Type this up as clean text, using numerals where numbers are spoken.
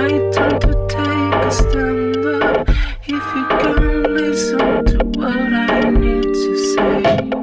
my turn to take a stand up. If you can listen to what I need to say.